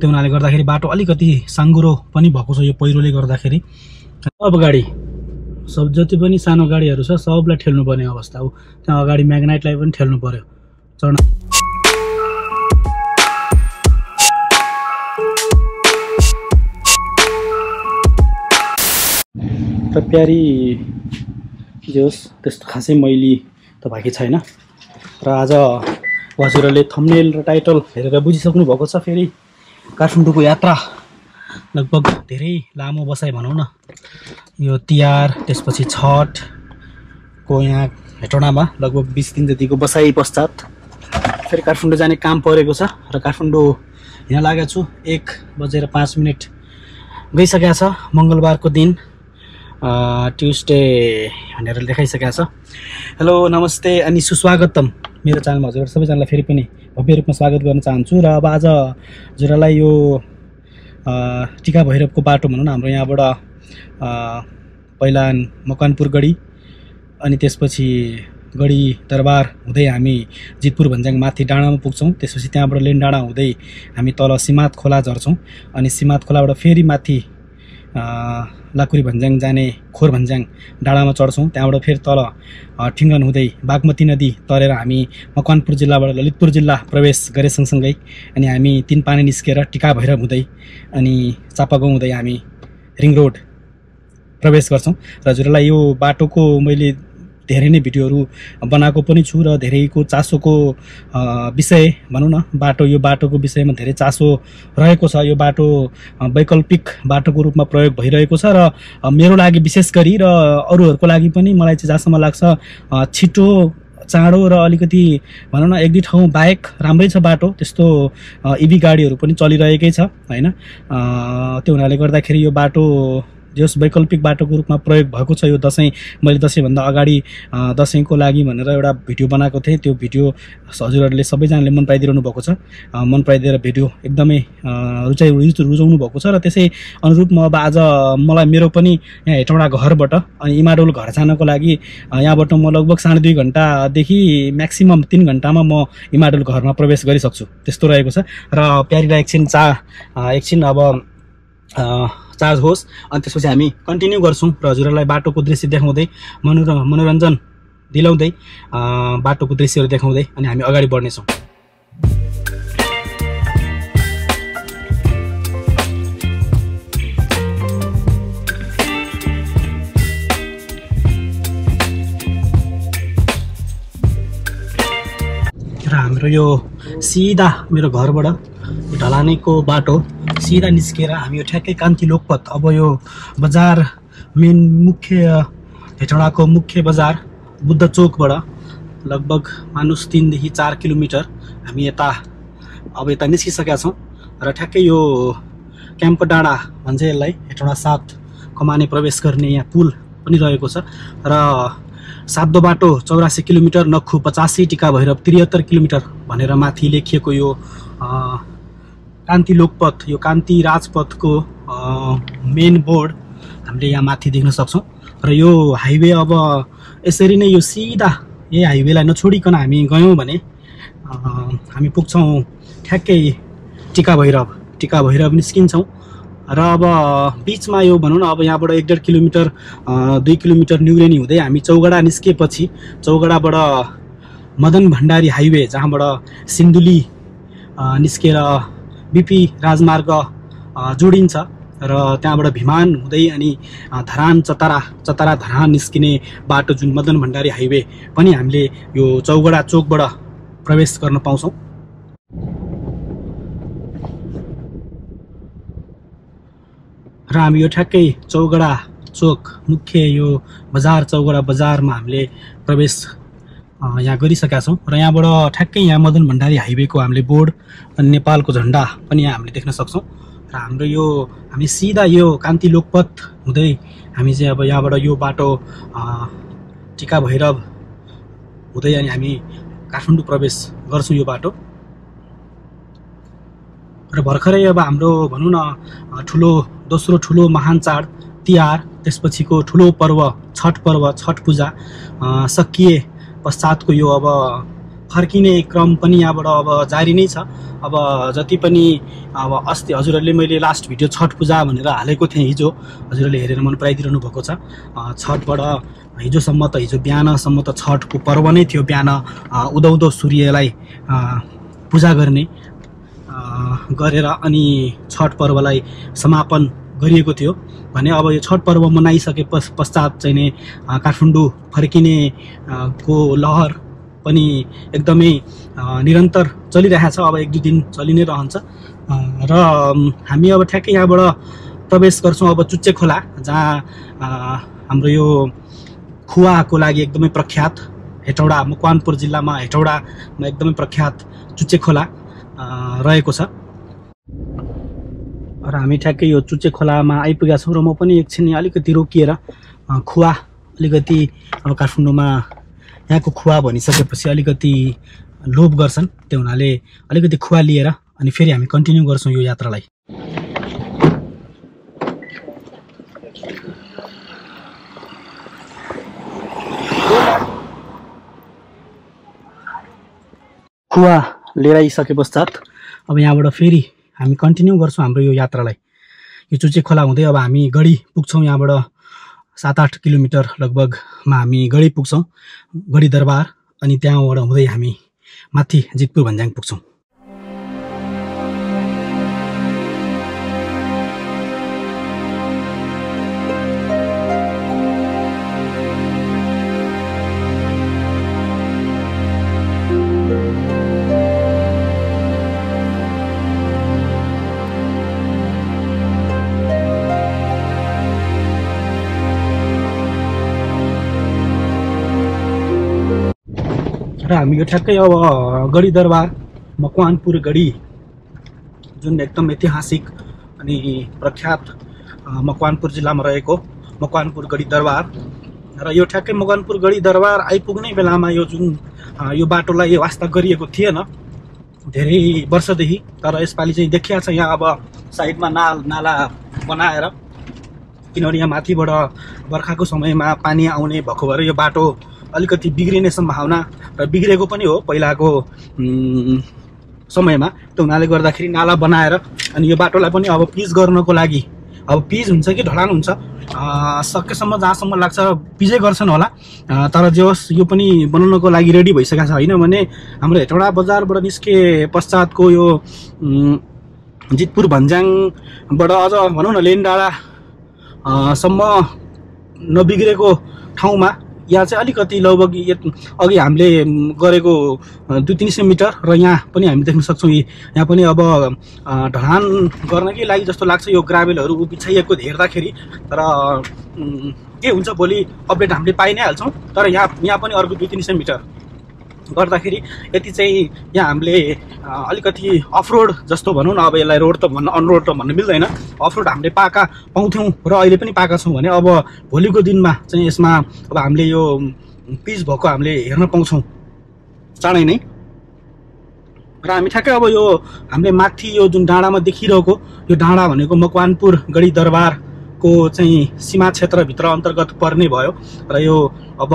त्यो हुनाले गर्दाखेरि बाटो अलिकति साङ्गुरो पनि भएको छ यो पहिरोले गर्दाखेरि। अब गाडी सब जति पनि सानो गाडीहरु छ सबलाई ठेल्नु पर्ने अवस्था हो। त्यहाँ अगाडि म्याग्नाइटलाई पनि ठेल्नु पर्यो चढ्न। त प्यारी जोस त्यस्तो खासै मैली त बाकी छैन र आज हजुरहरूले थम्बनेल र टाइटल हेरेर बुझिसक्नु भएको छ। फेरि काठमाडौँको यात्रा लगभग धेरै लामो बसाइ भनौं न, यो तिहार त्यसपछि छठ को यहाँ हेटौडामा लगभग 20 दिन जतिको बसाइ पश्चात फेरि काठमाडौँ जाने काम परेको छ र काठमाडौँ हिँड्न लागेको छु। 1:05 गइसकेको छ। मंगलबारको दिन ट्युस्डे भनेर लेखाइसकेको छ। हेलो नमस्ते अनि सुस्वागतम, मेरो च्यानलमा हजुरहरु सबैजनालाई फेरि पनि भव्य रूपमा स्वागत गर्न चाहन्छु। र अब आज हजुरहरुलाई यो टिकाभैरवको बाटो भनौं न, हाम्रो यहाँबाट पहिला मकवानपुर गढी अनि त्यसपछि गढी दरबार हुँदै हामी जितपुर भन्ज्याङ माथि डाँडामा पुग्छौं। त्यसपछि त्यहाँबाट लेन डाँडा हुँदै हामी तल सिमात खोला झर्छौं अनि सिमात खोलाबाट फेरि माथि लाकुरी भन्ज्याङ जाने खोर भन्ज्याङ डाँडामा चढ्छौं। त्यहाँबाट फेरि तल ठिङ्गन हुँदै बागमती नदी तरेर हामी मकवानपुर जिल्लाबाट ललितपुर जिल्ला प्रवेश गरे सँगसँगै अनि हामी तीन पानी निस्केर टिकाभैरव हुँदै अनि चापागाउँ हुँदै हामी रिङ रोड प्रवेश गर्छौं। र हजुरलाई यो बाटोको मैले धेरै नै भिडियोहरु बनाएको पनि छु र धेरैको चासोको विषय भनौं न, बाटो यो बाटोको विषयमा धेरै चासो रहेको छ। यो बाटो वैकल्पिक बाटोको रूपमा प्रयोग भइरहेको छ र मेरो लागि विशेष गरी र अरूहरुको लागि पनि मलाई चाहिँ जसमा लाग्छ छिटो चाँडो र अलिकति भनौं न एक दुई ठाउँ बाहेक राम्रै छ बाटो, त्यस्तो इभी गाडीहरु पनि चलिरहेकै छ हैन। त्यो हुनाले गर्दाखेरि यो बाटो जस वैकल्पिक बाटोको रूपमा प्रयोग भएको छ। यो दशैं मैले दशैंभन्दा अगाडि दशैंको लागि भनेर एउटा भिडियो बनाएको थिएँ, त्यो भिडियो हजुरहरूले सबैजनाले मन पराइदिनु भएको छ। मन पराइदिएर भिडियो एकदमै रुचाउनु भएको छ र त्यसै अनुरूप म अब आज मलाई मेरो पनि यहाँ हेटौडा घरबाट अनि इमाडोल घर जानको लागि यहाँबाट म लगभग 2.5 घण्टा देखि म्याक्सिमम 3 घण्टामा म इमाडोल घरमा प्रवेश गरिसक्छु त्यस्तो रहेको छ। र प्यारीलाई एकछिन अब चार्ज होस् अनि त्यसपछि हामी कन्टिन्यू गर्छौं र हजुरहरुलाई बाटोको दृश्य देखाउँदै मनोरञ्जन दिलाउँदै बाटोको दृश्यहरु देखाउँदै अनि हामी अगाडि बढ्ने छौं। र हाम्रो यो सिधा मेरो घरबाट ढलानीको बाटो सीधा निस्केर हामी यो ठ्याक्कै कान्ति लोकपथ, अब यो बजार मेन मुख्य हेटौडाको मुख्य बजार बुद्ध चोकबाट लगभग मानुस 3 देखि 4 किलोमिटर हामी यता अब यता निस्किसकेका छौं र ठ्याक्कै यो क्याम्प डाँडा भन्छ यसलाई, हेटौडा 7 कमाने प्रवेश गर्ने यहाँ पुल पनि रहेको छ र सातदोबाटो 84 किलोमिटर, नखु 85, टिकाभैरव 73 किलोमिटर भनेर माथि लेखिएको यो कान्ति लोकपथ, यो कान्ति राजपथको मेन बोर्ड हामीले यहाँ माथि देख्न सक्छौं। र यो हाइवे अब यसरी नै यो सिधा यही हाइवेलाई नछोडिकन हामी गयौं भने हामी पुग्छौं ठ्याक्कै टिकाभैरव। टिकाभैरव निस्किन्छौं र अब बीचमा यो भनौं न अब यहाँबाट 1.5 किलोमिटर 2 किलोमिटर न्युरेनी हुँदै हामी चौगडा निस्केपछि चौगडाबाट मदन भण्डारी हाइवे जहाँबाट सिन्धुली निस्केर बीपी राजमार्ग जोडिन्छ र त्यहाँबाट भिमान हुँदै अनि धरान चतारा धरान निस्किने बाटो जुन मदन भण्डारी हाइवे पनि हामीले यो चौगडा चोकबाट प्रवेश गर्न पाउँछौं। र हामी यो ठ्याक्कै चौगडा चोक मुख्य यो बजार चौगडा बजारमा हामीले प्रवेश यहाँ गरिसकेका छौं र यहाँबाट ठ्याक्कै यहाँ मदन भण्डारी हाइवेको हामीले बोर्ड अनि नेपालको झण्डा पनि यहाँ हामीले देख्न सक्छौं। र हाम्रो यो हामी सिधा यो कान्ति लोकपथ हुँदै हामी चाहिँ अब यहाँबाट यो बाटो टिकाभैरव हुँदै अनि हामी काठमाडौँ प्रवेश गर्छौं यो बाटो। र भर्खरै अब हाम्रो भनौं न दोस्रो ठूलो महान चाड तिहार त्यसपछिको ठूलो पर्व छठ पूजा सकिए पश्चातको यो अब फर्किने क्रम पनि यहाँबाट अब जारी नै छ। अब जति पनि अब अस्ति हजुरहरूले मैले लास्ट भिडियो छठ पूजा भनेर हालेको थिएँ, हिजो हजुरहरूले हेरेर मन पराइदिनु भएको छ। छठबाट हिजोसम्म त हिजो बिहानसम्म त छठको पर्व नै थियो। बिहान उदाउँदो सूर्यलाई पूजा गरेर अनि छठ पर्वलाई समापन गरिएको थियो भने अब यो छठ पर्व मनाइसके पश्चात चाहिँ नि काठमाडौँ फर्किने को लहर पनि एकदमै निरन्तर चलिरहेको छ। अब एक दुई दिन चलि नै रहन्छ र हामी अब ठ्याक्कै यहाँबाट प्रवेश गर्छौँ अब चुच्चे खोला, जहाँ हाम्रो यो खुवाको लागि एकदमै प्रख्यात हेटौडा मकवानपुर जिल्लामा हेटौडामा एकदमै प्रख्यात चुच्चे खोला रहेको छ। र हामी ठ्याक्कै यो चुच्चे खोलामा आइपुगेका छौँ र म पनि एकछिन अलिकति रोकिएर खुवा अलिकति अब काठमाडौँमा यहाँको खुवा भनिसकेपछि अलिकति लोभ गर्छन्, त्यो हुनाले अलिकति खुवा लिएर अनि फेरि हामी कन्टिन्यू गर्छौँ यो यात्रालाई। खुवा लिएर आइसके पश्चात अब यहाँबाट फेरि हामी कन्टिन्यू गर्छौँ हाम्रो यो यात्रालाई। यो चुच्चे खोला हुँदै अब हामी गढी पुग्छौँ। यहाँबाट 7-8 किलोमिटर लगभगमा हामी गढी पुग्छौँ, गढी दरबार, अनि त्यहाँबाट हुँदै हामी माथि जितपुर भन्ज्याङ पुग्छौँ। र हामी यो ठ्याक्कै अब गढी दरबार मकवानपुर गढी, जुन एकदम ऐतिहासिक अनि प्रख्यात मकवानपुर जिल्लामा रहेको मकवानपुर गढी दरबार, र यो ठ्याक्कै मकवानपुर गढी दरबार आइपुग्ने बेलामा यो जुन यो बाटोलाई वास्ता गरिएको थिएन धेरै वर्षदेखि, तर यसपालि चाहिँ देखिया छ यहाँ अब साइडमा नाला बनाएर, किनभने यहाँ माथिबाट बर्खाको समयमा पानी आउने भएको भएर यो बाटो अलिकति बिग्रिने सम्भावना र बिग्रेको पनि हो पहिलाको समयमा, त्यो हुनाले गर्दाखेरि नाला बनाएर अनि यो बाटोलाई पनि अब पिच गर्नको लागि, अब पिच हुन्छ कि ढलान हुन्छ सकेसम्म जहाँसम्म लाग्छ पिचै गर्छन् होला, तर जे होस् यो पनि बनाउनको लागि रेडी भइसकेको छ। होइन भने हाम्रो हेटौडा बजारबाट निस्के पश्चातको यो जितपुर भन्ज्याङबाट अझ भनौँ न लेन डाँडासम्म नबिग्रेको ठाउँमा यहाँ चाहिँ अलिकति लगभग अघि हामीले गरेको 200-300 मिटर, र यहाँ पनि हामी देख्न सक्छौँ यहाँ पनि अब ढलान गर्नकै लागि जस्तो लाग्छ यो ग्राभेलहरू बिछाइएको हेर्दाखेरि, तर के हुन्छ भोलि अपडेट हामीले पाइ नै हाल्छौं। तर यहाँ पनि अर्को 200-300 मिटर गर्दाखेरि यति चाहिँ यहाँ हामीले अलिकति अफरोड जस्तो भनौँ न, अब यसलाई रोड त भन्न अनरोड त भन्न मिल्दैन, अफरोड हामीले पाका पाउँथ्यौँ र अहिले पनि पाका छौँ भने अब भोलिको दिनमा चाहिँ यसमा अब हामीले यो पिच भएको हामीले हेर्न पाउँछौँ चाँडै नै। र हामी ठ्याक्कै अब यो हामीले माथि यो जुन डाँडामा देखिरहेको यो डाँडा भनेको मकवानपुर गढी दरबारको चाहिँ सीमा क्षेत्रभित्र अन्तर्गत पर्ने भयो, र यो अब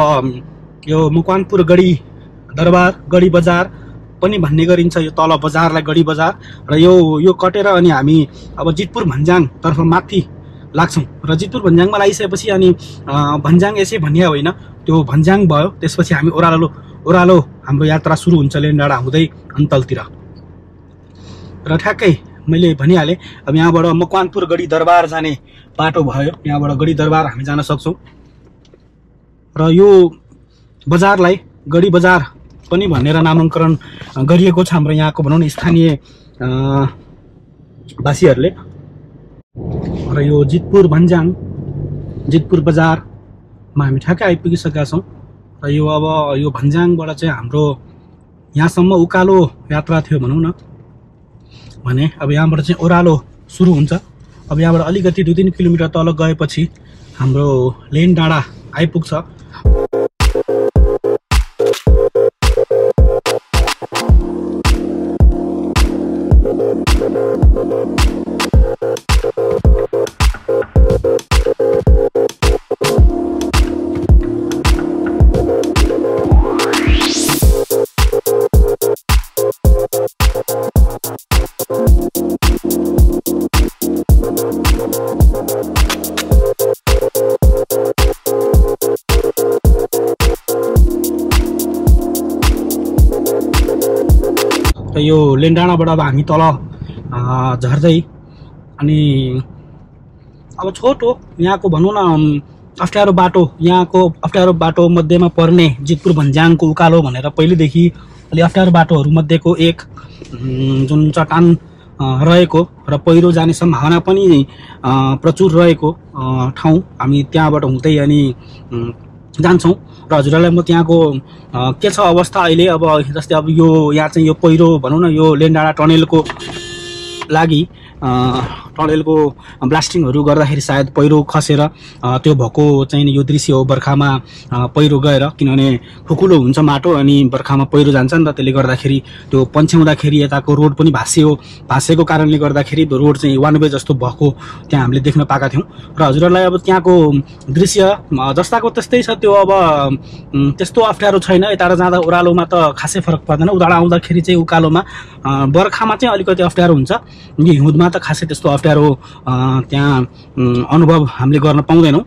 यो मकवानपुर गढी दरबार गढी बजार पनि भन्ने गरिन्छ यो तल बजारलाई, गढी बजार, र यो कटेर अनि हामी अब जितपुर भन्ज्याङतर्फ माथि लाग्छौँ। र जितपुर भन्ज्याङमा लागिसकेपछि अनि भन्ज्याङ यसै भन्या होइन, त्यो भन्ज्याङ भयो, त्यसपछि हामी ओह्रालो हाम्रो यात्रा सुरु हुन्छ लेन डाँडा हुँदै अन्तलतिर। र ठ्याक्कै मैले भनिहालेँ अब यहाँबाट मकवानपुर गढी दरबार जाने बाटो भयो, यहाँबाट गढी दरबार हामी जान सक्छौँ। र यो बजारलाई गढी बजार पनि भनेर नामाङ्करण गरिएको छ हाम्रो यहाँको भनौँ न स्थानीय वासीहरूले। र यो जितपुर भन्ज्याङ जितपुर बजारमा हामी ठ्याक्कै आइपुगिसकेका छौँ। र यो अब यो भन्ज्याङबाट चाहिँ हाम्रो यहाँसम्म उकालो यात्रा थियो भनौँ न, भने अब यहाँबाट चाहिँ ओह्रालो सुरु हुन्छ। अब यहाँबाट अलिकति 2-3 किलोमिटर तल गएपछि हाम्रो लेन डाँडा आइपुग्छ। यो लेन्डाडाबाट अब हामी तल झर्दै अनि अब छोटो यहाँको भनौं न अप्ठ्यारो बाटो, यहाँको अप्ठ्यारो बाटो मध्येमा पर्ने जितपुर भन्ज्याङको उकालो भनेर पहिले देखि अलि अप्ठ्यारो बाटोहरु मध्येको एक जुन चट्टान रहेको र पहिरो जाने सम्भावना पनि प्रचुर रहेको ठाउँ हामी त्यहाँबाट हुँदै अनि जान्छौं र हजुरहरुलाई म त्यहाँको के छ अवस्था अहिले अब जस्तै अब यो यहाँ चाहिँ यो पहिरो भनौं न यो लेन्डाडा टनेलको लागि टनेलको ब्लास्टिङहरु गर्दाखेरि सायद पहिरो खसेर त्यो भएको चाहिँ यो दृश्य हो। बर्खामा पहिरो गएर किनभने खुकुलो हुन्छ माटो अनि बर्खामा पहिरो जान्छन् र त्यसले गर्दाखेरि त्यो पन्छ्याउँदाखेरि यताको रोड पनि भासेको कारणले गर्दाखेरि रोड चाहिँ वान वे जस्तो भएको त्यहाँ हामीले देख्न पाएका थियौं र हजुरहरुलाई अब त्यहाँको दृश्य जस्ताको त्यस्तै छ। त्यो अब त्यस्तो अप्ठ्यारो छैन, यता र जाँदा उरालोमा त खासै फरक पर्दैन, उडाडा आउँदाखेरि चाहिँ उकालोमा बर्खामा चाहिँ अलिकति अप्ठ्यारो हुन्छ, हिउँदमा त खासै त्यस्तो अप्ठ्यारो त्यहाँ अनुभव हामीले गर्न पाउँदैनौं।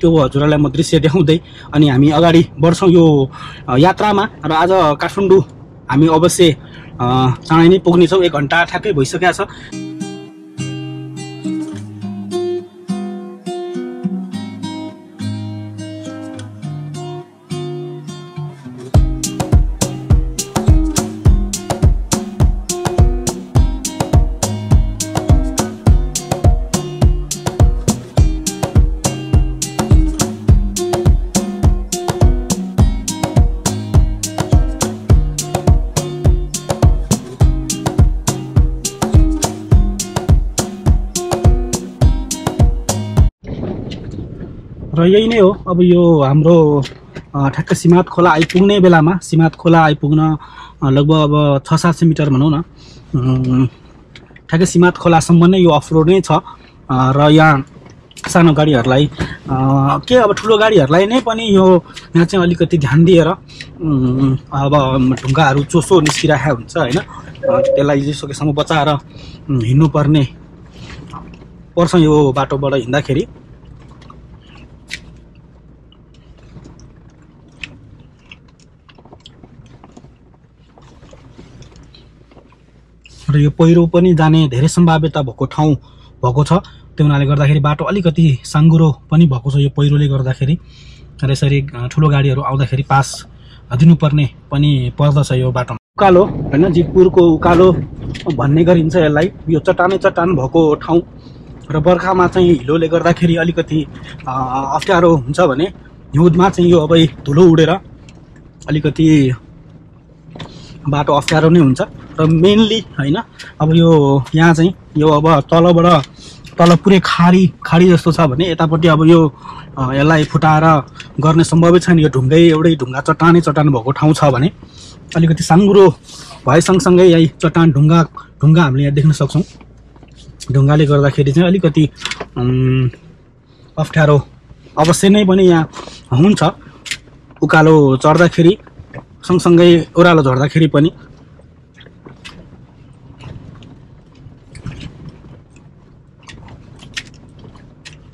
त्यो हजुरहरुलाई म दृश्य देखाउँदै अनि हामी अगाडि बढ्छौं यो यात्रामा र आज काठमाडौँ हामी अवश्य चाँडै नै पुग्ने छौं। 1 घण्टा ठ्याक्कै भइसकेको छ। यही नै हो अब यो हाम्रो ठ्याक्क सीमात खोला आइपुग्ने बेलामा, सीमात खोला आइपुग्न लगभग अब 600-700 मिटर भनौं न ठ्याक्क सीमात खोलासम्म नै यो अफरोड नै छ र यहाँ सानो गाडीहरुलाई के अब ठूलो गाडीहरुलाई नै पनि यो यहाँ चाहिँ अलिकति ध्यान दिएर अब ढुङ्गाहरु चोसो निस्किराखेको हुन्छ हैन, त्यसलाई जसोसम्म बचाएर हिड्नु पर्छ यो बाटोबाट हिँड्दाखेरि। र यो पहिरो पनि जाने धेरै सम्भाव्यता भएको ठाउँ भएको छ, त्यो हुनाले गर्दाखेरि बाटो अलिकति साङ्गुरो पनि भएको छ यो पहिरोले गर्दाखेरि र यसरी ठूलो गाडीहरु आउँदाखेरि पास दिनुपर्ने पनि पर्दछ यो बाटो। उकालो हैन, जितपुरको उकालो भन्ने गरिन्छ यसलाई, यो चट्टान भएको ठाउँ र बर्खामा चाहिँ हिलोले गर्दाखेरि अलिकति अप्ठ्यारो हुन्छ भने हिउँदमा चाहिँ यो अब धुलो उडेर अलिकति बाटो अप्ठ्यारो नै हुन्छ। र मेनली हैन अब यो यहाँ चाहिँ यो अब तल पुरै खाडी जस्तो छ भने यतापट्टि अब यो यसलाई फुटाएर गर्ने सम्भवै छैन, यो एउटै ढुङ्गा चट्टान भएको ठाउँ छ भने अलिकति साङ्गुरो भए सँगसँगै यही चट्टान ढुङ्गा हामीले यहाँ देख्न सक्छौं। ढुङ्गाले गर्दाखेरि चाहिँ अलिकति अप्ठ्यारो अवश्य नै पनि यहाँ हुन्छ उकालो चढ्दाखेरि सँगसँगै ओह्रालो झर्दाखेरि पनि।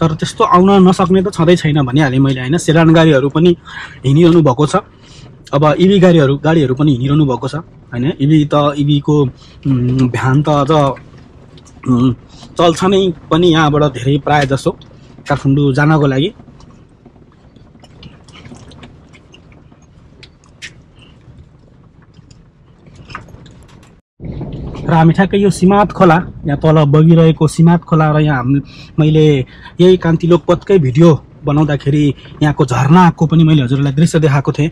तर त्यस्तो आउन नसक्ने त छदै छैन भनिहाले मैले हैन, सेडान गाडीहरु पनि हिँडिरहनु भएको छ, अब इभी गाडीहरु पनि हिँडिरहनु भएको छ हैन। इभीको भ्यान त अझ चल्छ नै पनि यहाँबाट धेरै प्राय जसो काठमाडौँ जानको लागि। र हामी ठ्याक्कै यो सीमात खोला यहाँ तल बगिरहेको सीमात खोला र यहाँ मैले यही कान्ति लोकपथकै भिडियो बनाउँदाखेरि यहाँको झरनाको पनि मैले हजुरलाई दृश्य देखाएको थिएँ।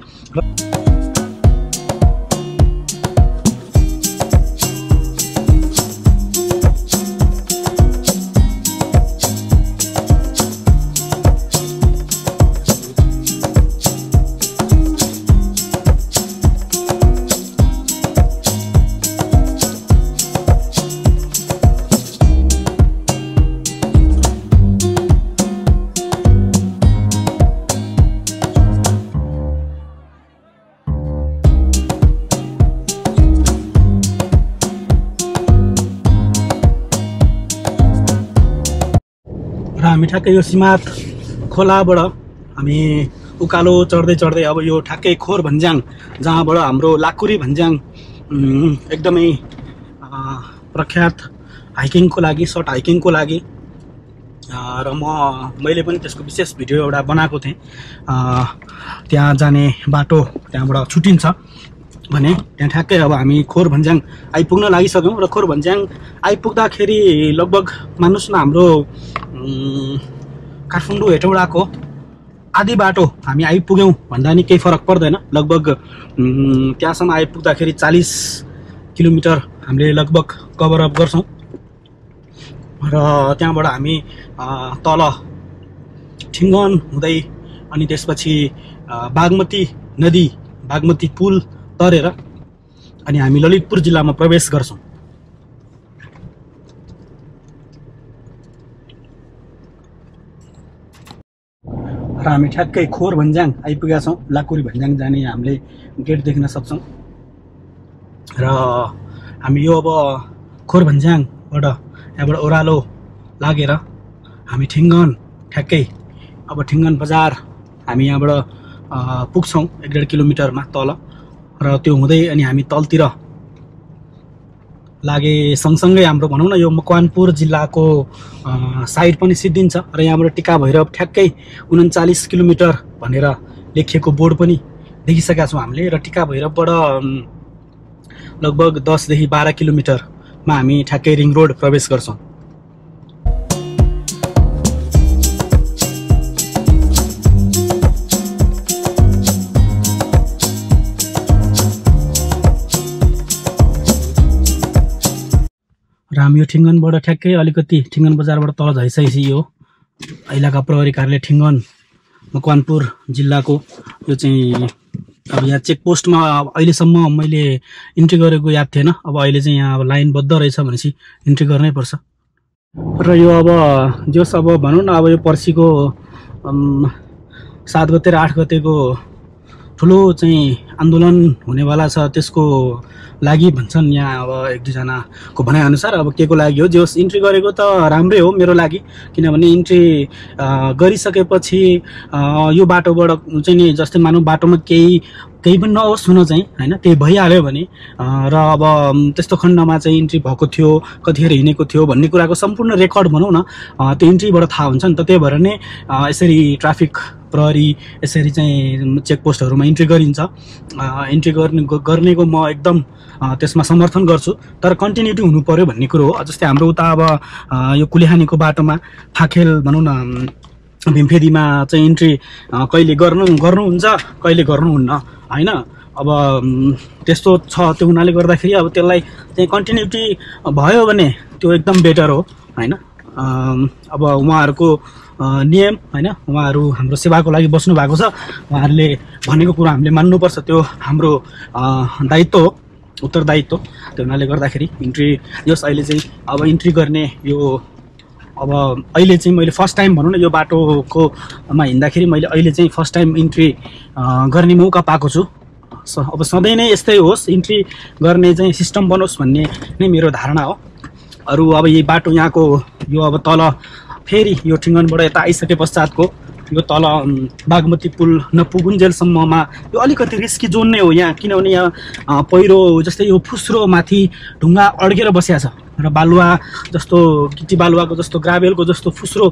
हामी ठ्याक्कै यो सीमात खोलाबाट हामी उकालो चढ्दै अब यो ठ्याक्कै खोर भन्ज्याङ, जहाँबाट हाम्रो लाकुरी भन्ज्याङ एकदमै प्रख्यात हाइकिङको लागि सर्ट हाइकिङको लागि र मैले पनि त्यसको विशेष भिडियो एउटा बनाएको थिएँ। त्यहाँ जाने बाटो त्यहाँबाट छुटिन्छ भने त्यहाँ ठ्याक्कै अब हामी खोर भन्ज्याङ आइपुग्न लागिसक्यौँ र खोर भन्ज्याङ आइपुग्दाखेरि लगभग मान्नुस् न हाम्रो काठमाडौँ हेटौडाको आधी बाटो हामी आइपुग्यौँ भन्दा नि केही फरक पर्दैन। लगभग त्यहाँसम्म आइपुग्दाखेरि 40 किलोमिटर हामीले लगभग कभर अप गर्छौँ र त्यहाँबाट हामी तल ठिङ्गन हुँदै अनि त्यसपछि बागमती नदी बागमती पुल तरेर अनि हामी ललितपुर जिल्लामा प्रवेश गर्छौँ। र हामी ठ्याक्कै खोर भन्ज्याङ आइपुगेका छौँ। लाकुरी भन्ज्याङ जाने हामीले गेट देख्न सक्छौँ र हामी यो अब खोर भन्ज्याङबाट यहाँबाट ओह्रालो लागेर हामी ठिङ्गन ठ्याक्कै अब ठिङ्गन बजार हामी यहाँबाट पुग्छौँ 1.5 किलोमिटरमा तल र त्यो हुँदै अनि हामी तलतिर लागे सँगसँगै हाम्रो भनौँ न यो मकवानपुर जिल्लाको साइड पनि सिद्धिन्छ र यहाँबाट टिकाभैरव ठ्याक्कै 39 किलोमिटर भनेर लेखिएको बोर्ड पनि देखिसकेका छौँ हामीले। र टिकाभैरवबाट लगभग 10 देखि 12 किलोमिटरमा हामी ठ्याक्कै रिङ रोड प्रवेश गर्छौँ। र हामी यो ठिङ्गनबाट ठ्याक्कै अलिकति ठिङ्गन बजारबाट तल झैसैसी यो इलाका प्रहरी कार्यालय ठिङ्गन मकवानपुर जिल्लाको यो चाहिँ अब यहाँ चेकपोस्टमा अहिलेसम्म मैले इन्ट्री गरेको याद थिएन। अब अहिले चाहिँ यहाँ अब लाइनबद्ध रहेछ भनेपछि इन्ट्री गर्नैपर्छ। र यो अब जोस अब भनौँ न अब यो पर्सिको 7 गते र 8 गतेको ठुलो चाहिँ आन्दोलन हुनेवाला छ, त्यसको लागि भन्छन् यहाँ अब 1-2 जनाको भनाइअनुसार। अब के को लागि हो जे होस् इन्ट्री गरेको त राम्रै हो मेरो लागि, किनभने इन्ट्री गरिसकेपछि यो बाटोबाट चाहिँ नि जस्तै मानौँ बाटोमा केही पनि नहोस् हुन चाहिँ हैन, त्यही भइहाल्यो भने। र अब त्यस्तो खण्डमा चाहिँ इन्ट्री भएको थियो, कतिखेर हिँडेको थियो भन्ने कुराको सम्पूर्ण रेकर्ड भनौँ न त्यो इन्ट्रीबाट थाहा हुन्छ नि त। त्यही भएर नै यसरी ट्राफिक प्रहरी यसरी चाहिँ चेकपोस्टहरुमा इन्ट्री गरिन्छ। इन्ट्री गर्नेको म एकदम त्यसमा समर्थन गर्छु, तर कन्टिन्युटी हुनु पर्यो भन्ने कुरो हो। जस्तै हाम्रो उता अब यो कुलेहानीको बाटोमा फाखेल भनौँ न भीमफेदीमा चाहिँ इन्ट्री कहिले गर्नुहुन्छ कहिले गर्नुहुन्न हैन। अब त्यस्तो छ, त्यो हुनाले गर्दाखेरि अब त्यसलाई चाहिँ कन्टिन्युटी भयो भने त्यो एकदम बेटर हो हैन। अब उहाँहरुको नियम हैन, उहाँहरु हाम्रो सेवाको लागि बस्नु भएको छ, उहाँहरुले भनेको कुरा हामीले मान्नुपर्छ, त्यो हाम्रो दायित्व हो, उत्तरदायित्व। त्यो हुनाले गर्दाखेरि इन्ट्री यस अहिले चाहिँ अब इन्ट्री गर्ने यो अब अहिले चाहिँ मैले फर्स्ट टाइम भनौँ न यो बाटोकोमा हिँड्दाखेरि मैले अहिले चाहिँ फर्स्ट टाइम इन्ट्री गर्ने मौका पाएको छु। अब सधैँ नै यस्तै होस्, इन्ट्री गर्ने चाहिँ सिस्टम बनोस् भन्ने नै मेरो धारणा हो। अरू अब यही बाटो यहाँको यो अब तल फेरि यो ठिङ्गनबाट यता आइसके पश्चातको यो तल बागमती पुल नपुगुन्जेलसम्ममा यो अलिकति रिस्की जोन नै हो यहाँ, किनभने यहाँ पहिरो जस्तै यो फुस्रो माथि ढुङ्गा अड्केर बसिया छ र बालुवा जस्तो गिटी बालुवाको जस्तो ग्राभेलको जस्तो फुस्रो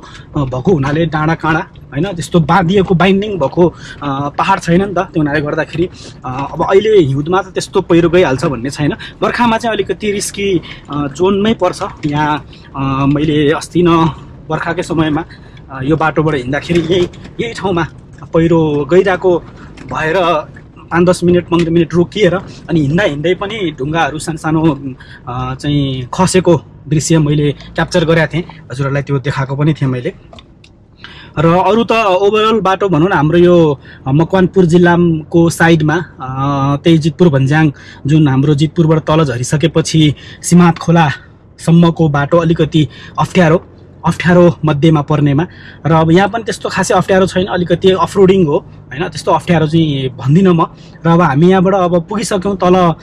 भएको हुनाले डाँडा काँडा हैन त्यस्तो बाँधिएको बाइन्डिङ भएको पहाड छैन नि त। त्यो हुनाले गर्दाखेरि अब अहिले हिउँदमा त त्यस्तो पहिरो गइहाल्छ भन्ने छैन, बर्खामा चाहिँ अलिकति रिस्की जोनमै पर्छ। यहाँ मैले अस्ति न बर्खाकै समयमा यो बाटोबाट हिँड्दाखेरि यही ठाउँमा पहिरो गइरहेको भएर 5-10 मिनट 15 मिनट रोकिएर अनि हिँड्दै पनि ढुङ्गाहरू सानो चाहिँ खसेको दृश्य मैले क्याप्चर गरेका थिएँ, हजुरहरूलाई त्यो देखाएको पनि थिएँ मैले। र अरू त ओभरअल बाटो भनौँ न हाम्रो यो मकवानपुर जिल्लाको साइडमा त्यही जितपुर भन्ज्याङ जुन हाम्रो जितपुरबाट तल झरिसकेपछि सिमात खोलासम्मको बाटो अलिकति अप्ठ्यारो मध्येमा पर्नेमा। र अब यहाँ पनि त्यस्तो खासै अप्ठ्यारो छैन, अलिकति अफरोडिङ हो हैन, त्यस्तो अप्ठ्यारो चाहिँ भन्दिनँ म। र अब हामी यहाँबाट अब पुगिसक्यौँ, तल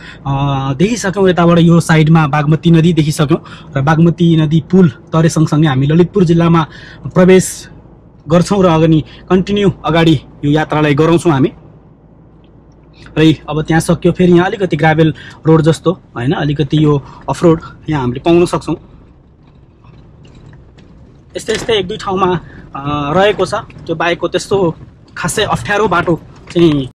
देखिसक्यौँ, यताबाट यो साइडमा बागमती नदी देखिसक्यौँ र बागमती नदी पुल तरे सँगसँगै हामी ललितपुर जिल्लामा प्रवेश गर्छौँ र अगाडि कन्टिन्यू अगाडि यो यात्रालाई गराउँछौँ हामी। रही। अब त्यहाँ सक्यो फेरि यहाँ अलिकति ग्राभेल रोड जस्तो हैन, अलिकति यो अफ रोड यहाँ हामीले पाउन सक्छौं। यस्तै यस्तै एक दुई ठाउँमा रहेको छ, त्यो बाइकको त्यस्तो खासै अप्ठ्यारो बाटो चाहिँ।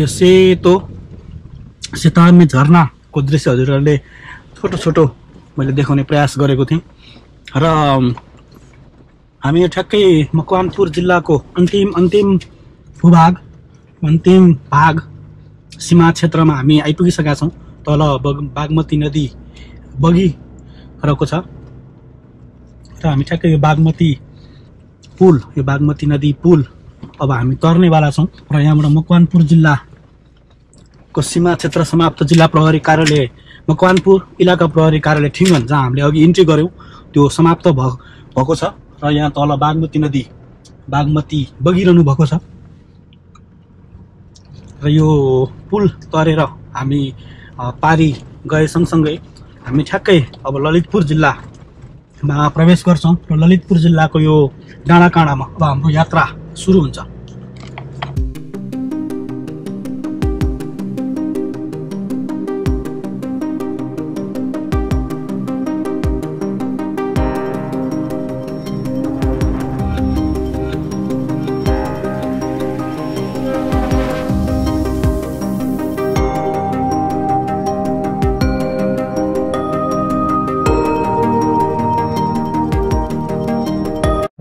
यो सेतो सेतामे झरना को दृश्य हजुरहरुले छोटो छोटो मैले देखाउने प्रयास गरेको थिएँ र हामी यो ठ्याक्कै मकवानपुर जिल्लाको अन्तिम भाग सीमा क्षेत्रमा हामी आइपुगिसकेका छौं। तल बागमती नदी बगिरहेको छ र हामी ठ्याक्कै यो बागमती नदी पुल अब हामी तर्नेवाला छौं र यहाँबाट मकवानपुर जिल्लाको सीमा क्षेत्र समाप्त जिल्ला प्रहरी कार्यालय मकवानपुर इलाका प्रहरी कार्यालय ठिङ्गन, जहाँ हामीले अघि इन्ट्री गर्यौं, त्यो समाप्त भएको छ र यहाँ तल बागमती नदी बगिरहनु भएको छ र यो पुल तरेर हामी पारी गए सँगसँगै हामी ठ्याक्कै अब ललितपुर जिल्लामा प्रवेश गर्छौं र ललितपुर जिल्लाको यो डाँडाकाँडामा अब हाम्रो यात्रा सुरु हुन्छ। र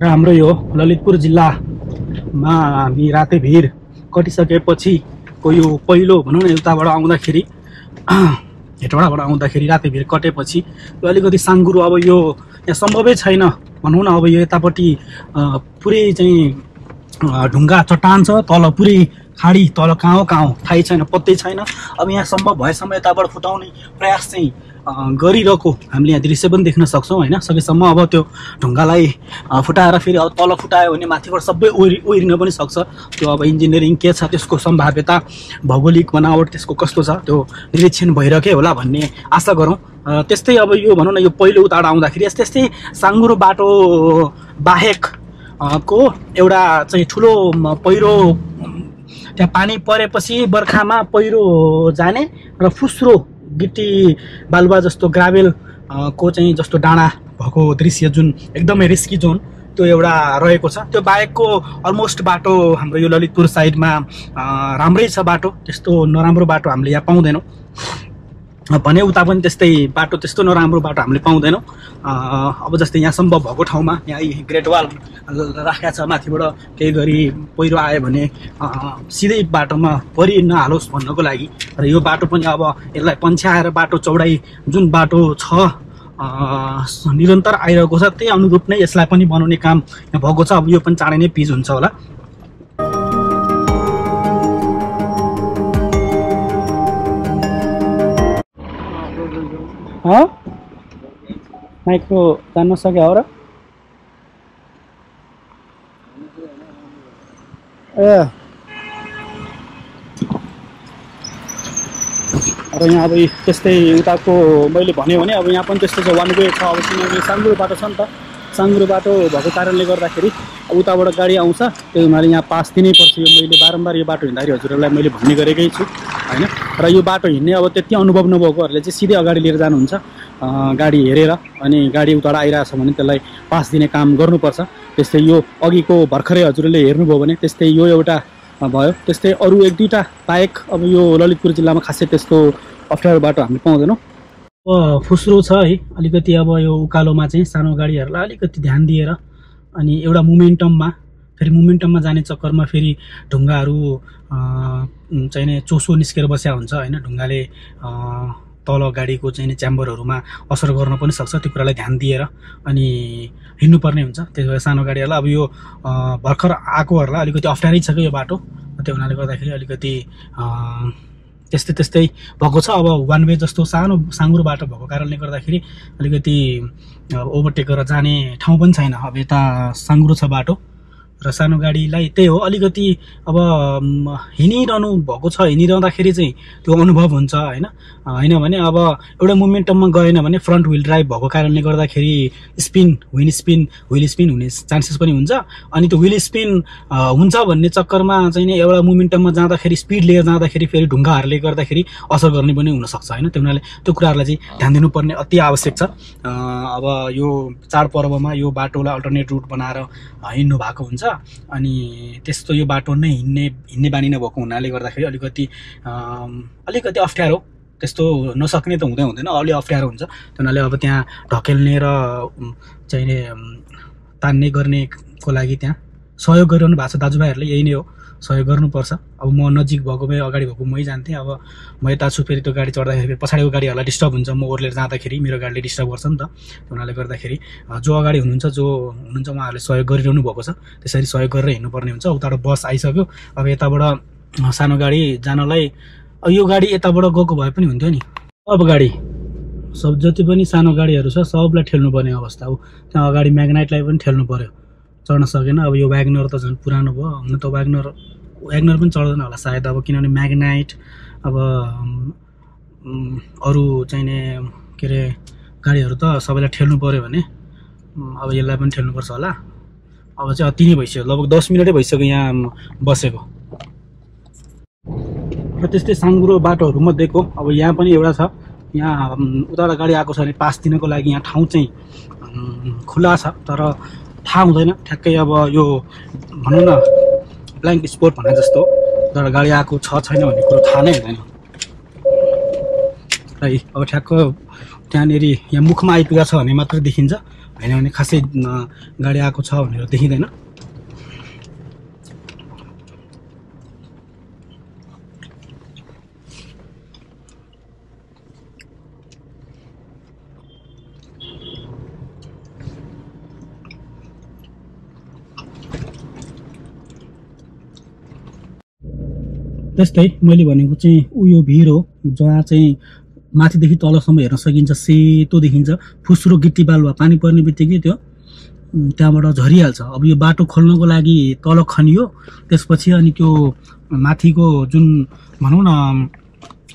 हाम्रो यो ललितपुर जिल्ला मा हामी राते भीर कटिसकेपछि को यो पहिलो भनौँ न उताबाट आउँदाखेरि हेटौडाबाट आउँदाखेरि राते भीर कटेपछि यो अलिकति साङ्गुरो अब यो यहाँ सम्भवै छैन भनौँ न। अब यो यतापट्टि पुरै चाहिँ ढुङ्गा चट्टान छ, तल पुरै खाडी, तल काँउ थाहै छैन, पत्तै छैन। अब यहाँ सम्भव भएसम्म यताबाट फुटाउने प्रयास चाहिँ गरिरहेको हामीले यहाँ दृश्य पनि देख्न सक्छौं हैन। सकेसम्म अब त्यो ढुङ्गालाई फुटाएर फेरि अब तल फुटायो भने माथिबाट सबै ओइरिन पनि सक्छ। त्यो अब इन्जिनियरिङ के छ, त्यसको सम्भाव्यता, भौगोलिक बनावट त्यसको कस्तो छ, त्यो निरीक्षण भइरहेकै होला भन्ने आशा गरौँ। त्यस्तै अब यो भनौँ न यो पहिलो उताबाट आउँदाखेरि यस्तै यस्तै साङ्गुरो बाटो बाहेक को एउटा चाहिँ ठुलो पहिरो, त्यहाँ पानी परेपछि बर्खामा पहिरो जाने र फुस्रो गिट्टी बालुवा जस्तो ग्राभेल को चाहिँ जस्तो डाँडा भएको दृश्य जुन एकदमै रिस्की जोन त्यो एउटा रहेको छ। त्यो बाहेकको अलमोस्ट बाटो हाम्रो यो ललितपुर साइडमा राम्रै छ बाटो, त्यस्तो नराम्रो बाटो हामीले यहाँ पाउँदैनौँ भने उता पनि त्यस्तै बाटो त्यस्तो नराम्रो बाटो हामीले पाउँदैनौँ। अब जस्तै यहाँ सम्भव भएको ठाउँमा यहाँ ग्रेट वाल राखेको छ, माथिबाट केही गरी पहिरो आयो भने सिधै बाटोमा परि नहालोस् भन्नको लागि। र यो बाटो पनि अब यसलाई पन्छ्याएर बाटो चौडाइ जुन बाटो छ निरन्तर आइरहेको छ, त्यही अनुरूप नै यसलाई पनि बनाउने काम यहाँ भएको छ। अब यो पनि चाँडै नै पिच हुन्छ होला। माइक्रो जान्न सके हो र यहाँ अब त्यस्तै उताको मैले भन्यो भने अब यहाँ पनि त्यस्तो छ, वान वे छ। अब किनभने साङ्गुरो बाटो छ नि त, साङ्गुरो बाटो भएको कारणले गर्दाखेरि उताबाट गाडी आउँछ, त्यही हुनाले यहाँ पास दिनैपर्छ। यो मैले बारम्बार यो बाटो हिँड्दाखेरि हजुरहरूलाई मैले भन्ने गरेकै छु हैन। र यो बाटो हिँड्ने अब त्यति अनुभव नभएकोहरूले चाहिँ सिधै अगाडि लिएर जानुहुन्छ गाडी हेरेर, अनि गाडी उताबाट आइरहेछ भने त्यसलाई पास दिने काम गर्नुपर्छ। त्यस्तै यो अघिको भर्खरै हजुरले हेर्नुभयो भने त्यस्तै यो एउटा भयो। त्यस्तै अरू एक दुईवटा बाहेक अब यो ललितपुर जिल्लामा खासै त्यस्तो अप्ठ्यारो बाटो हामी पाउँदैनौँ। अब फुस्रो छ है अलिकति। अब यो उकालोमा चाहिँ सानो गाडीहरुलाई अलिकति ध्यान दिएर अनि एउटा मोमेन्टममा फेरि मोमेन्टममा जाने चक्करमा फेरि ढुङ्गाहरु चाहिँ चोसो निस्केर बस्या हुन्छ हैन। ढुङ्गाले तल गाडीको चाहिँ च्याम्बरहरुमा असर गर्न पनि सक्छ। त्यो कुरालाई ध्यान दिएर अनि हिड्नु पर्ने हुन्छ। त्यसो भए सानो गाडीहरुलाई अब यो भर्खर आकोहरुलाई अलिकति अप्ठ्यारै छ के यो बाटो। त्यो हुनाले गर्दाखेरि अलिकति त्यस्तै त्यस्तै भएको छ। अब वान वे जस्तो सानो साँगुरो बाटो भएको कारणले गर्दाखेरि अलिकति ओभरटेक गरेर जाने ठाउँ पनि छैन। अब यता साँगुरो छ बाटो र सानो गाडीलाई त्यही हो अलिकति अब हिँडिरहनु भएको छ। हिँडिरहँदाखेरि चाहिँ त्यो अनुभव हुन्छ हैन। हैन भने अब एउटा मोमेन्टममा गएन भने फ्रन्ट व्हील ड्राइभ भएको कारणले गर्दाखेरि व्हील स्पिन हुने चान्सेस पनि हुन्छ। अनि त्यो व्हील स्पिन हुन्छ भन्ने चक्करमा चाहिँ एउटा मोमेन्टममा जाँदाखेरि स्पिड लिएर जाँदाखेरि फेरि ढुङ्गाहरूले गर्दाखेरि असर गर्ने पनि हुन सक्छ हैन। त्यो हुनाले त्यो कुराहरुलाई चाहिँ ध्यान दिनुपर्ने अति आवश्यक छ। अब यो चाडपर्वमा यो बाटोलाई अल्टरनेट रुट बनाएर हिँड्नु भएको हुन्छ। अनि त्यस्तो यो बाटो नै हिँड्ने बानी नभएको हुनाले गर्दाखेरि अलिकति अप्ठ्यारो, त्यस्तो नसक्ने त हुँदैन, अलि अप्ठ्यारो हुन्छ। त्यो हुनाले अब त्यहाँ ढकेल्ने र चाहिने तान्ने गर्नेको लागि त्यहाँ सहयोग गरिरहनु भएको छ दाजुभाइहरूले। यही नै हो, सहयोग गर्नुपर्छ। अब म नजिक भएको भए अगाडि भएको मै जान्थेँ। अब म यता छु फेरि त्यो गाडी चढ्दाखेरि पछाडिको गाडीहरूलाई डिस्टर्ब हुन्छ। म ओर्लेर जाँदाखेरि मेरो गाडीले डिस्टर्ब गर्छ नि त। त्यो हुनाले गर्दाखेरि जो अगाडि हुनुहुन्छ उहाँहरूले सहयोग गरिरहनु भएको छ। त्यसरी सहयोग गरेर हिँड्नुपर्ने हुन्छ। उताबाट बस आइसक्यो। अब यताबाट सानो गाडी जानलाई यो गाडी यताबाट गएको भए पनि हुन्थ्यो नि। अब गाडी सब जति पनि सानो गाडीहरू छ सबलाई ठेल्नुपर्ने अवस्था हो। त्यहाँ अगाडि म्याग्नाइटलाई पनि ठेल्नु पर्यो, चढ्न सकेन। अब यो व्यागनर त झन् पुरानो भयो। हुन त व्यागनर पनि चढ्दैन होला सायद, अब किनभने म्याग्नाइट अब अरू चाहिने के अरे गाडीहरू त सबैलाई ठेल्नु पऱ्यो भने अब यसलाई पनि ठेल्नुपर्छ होला। अब चाहिँ अति नै भइसक्यो, लगभग 10 मिनटै भइसक्यो यहाँ बसेको। र त्यस्तै साँगुरो बाटोहरू मध्येको अब यहाँ पनि एउटा छ। यहाँ उताबाट गाडी आएको छ भने पास दिनको लागि यहाँ ठाउँ चाहिँ खुला छ, तर थाहा हुँदैन ठ्याक्कै। अब यो भनौँ न ब्ल्याङ्क स्पोट भने जस्तो तर गाडी आएको छ छैन भन्ने कुरो थाहा नै हुँदैन। है अब ठ्याक्क त्यहाँनिर यहाँ मुखमा आइपुगेको छ भने मात्र देखिन्छ, होइन भने खासै गाडी आएको छ भनेर देखिँदैन। त्यस्तै मैले भनेको चाहिँ उयो भिर हो जहाँ चाहिँ माथिदेखि तलसम्म हेर्न सकिन्छ, सेतो देखिन्छ। फुस्रो गिट्टी बालुवा पानी पर्ने बित्तिकै त्यो त्यहाँबाट झरिहाल्छ। अब यो बाटो खोल्नको लागि तल खनियो, त्यसपछि अनि त्यो माथिको जुन भनौँ न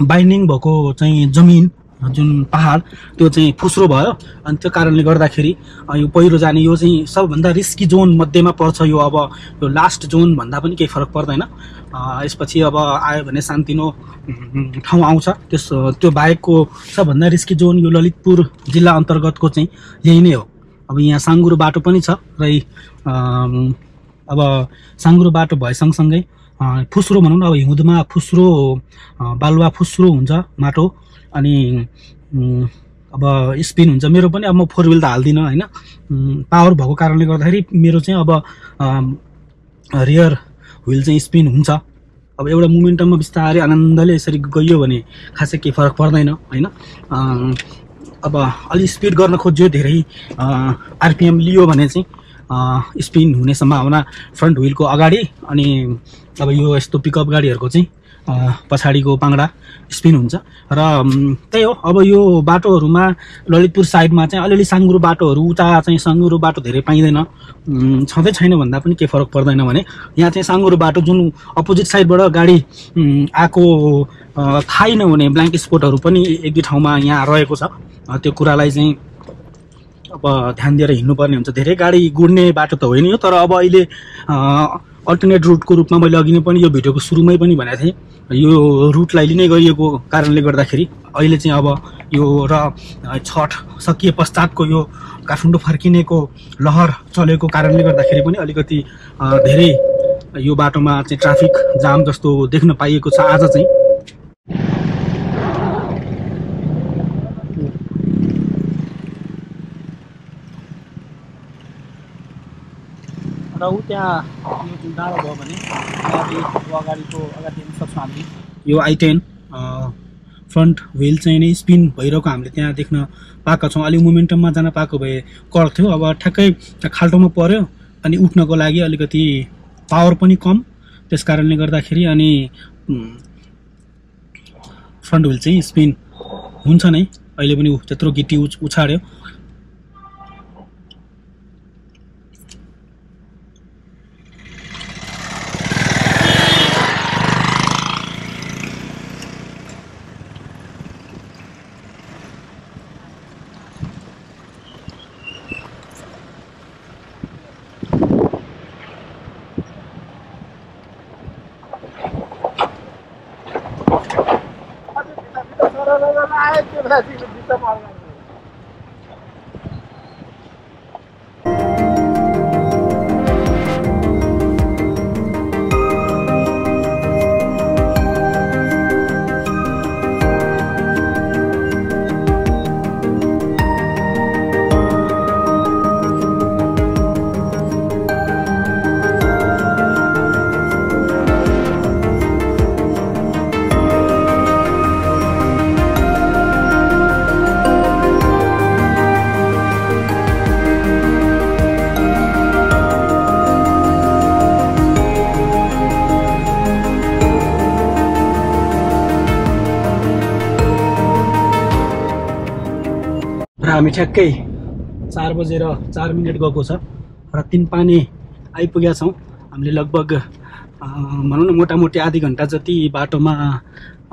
बाइन्डिङ भएको चाहिँ जमिन जुन पहाड त्यो चाहिँ फुस्रो भयो। अनि त्यो कारणले गर्दाखेरि यो पहिरो जाने यो चाहिँ सबभन्दा रिस्की जोन मध्येमा पर्छ। यो अब यो लास्ट जोन भन्दा पनि केही फरक पर्दैन। यसपछि अब आयो भने शान्तिनो ठाउँ आउँछ। त्यो बाहेकको सबभन्दा रिस्की जोन यो ललितपुर जिल्ला अन्तर्गतको चाहिँ यही नै हो। अब यहाँ साँगुरो बाटो पनि छ र अब साँगुरो बाटो भए सँगसँगै फुस्रो भनौँ न, अब हिउँदमा फुस्रो बालुवा फुस्रो हुन्छ माटो, अनि अब स्पिन हुन्छ। मेरो पनि अब म फोर व्हील त हाल्दिनँ हैन, पावर भएको कारणले गर्दाखेरि मेरो चाहिँ अब रियर व्हील चाहिँ स्पिन हुन्छ। अब एउटा मोमेन्टममा बिस्तारै आनन्दले यसरी गयो भने खासै केही फरक पर्दैन हैन। अब अलि स्पिड गर्न खोज्यो, धेरै आरपिएम लियो भने चाहिँ स्पिन हुने सम्भावना फ्रन्ट व्हीलको अगाडि। अनि अब यो यस्तो पिकअप गाडीहरूको चाहिँ पछाडिको पाङ्डा स्पिन हुन्छ। र त्यही हो, अब यो बाटोहरूमा ललितपुर साइडमा चाहिँ अलिअलि साँगुरो बाटोहरू, उता चाहिँ साँगुरो बाटो धेरै पाइँदैन, छँदै छैन भन्दा पनि केही फरक पर्दैन भने यहाँ चाहिँ साँगुरो बाटो जुन अपोजिट साइडबाट गाडी आएको थाहै नहुने ब्ल्याङ्क स्पोटहरू पनि एक दुई ठाउँमा यहाँ रहेको छ। त्यो कुरालाई चाहिँ अब ध्यान दिएर हिँड्नुपर्ने हुन्छ। धेरै गाडी गुड्ने बाटो त होइन यो, तर अब अहिले अल्टरनेट रुटको रूपमा मैले अघि नै पनि यो भिडियोको सुरुमै पनि भनेको थिएँ, यो रुटलाई लिने गरिएको कारणले गर्दाखेरि अहिले चाहिँ अब यो र छठ सकिए पश्चातको यो काठमाडौँ फर्किनेको लहर चलेको कारणले गर्दाखेरि पनि अलिकति धेरै यो बाटोमा चाहिँ ट्राफिक जाम जस्तो देख्न पाइएको छ आज चाहिँ। रहू त्यहाँ यो जुन डाँडो भयो भने त्यो अगाडिको अगाडि हेर्न सक्छौँ हामीले यो I-10 फ्रन्ट व्हील चाहिँ नि स्पिन भइरहेको हामीले त्यहाँ देख्न पाएका छौँ। अलि मोमेन्टममा जान पाएको भए कर्थ्यो। अब ठ्याक्कै खाल्टोमा पर्यो अनि उठ्नको लागि अलिकति पावर पनि कम, त्यस कारणले गर्दाखेरि अनि फ्रन्ट व्हील चाहिँ स्पिन हुन्छ नै। अहिले पनि त्यत्रो गिटी उछाड्यो। हामी ठ्याक्कै 4 बजेर 4 मिनट गएको छ र तिनपानी आइपुगेका छौँ। हामीले लगभग भनौँ न मोटामोटी आधी घन्टा जति बाटोमा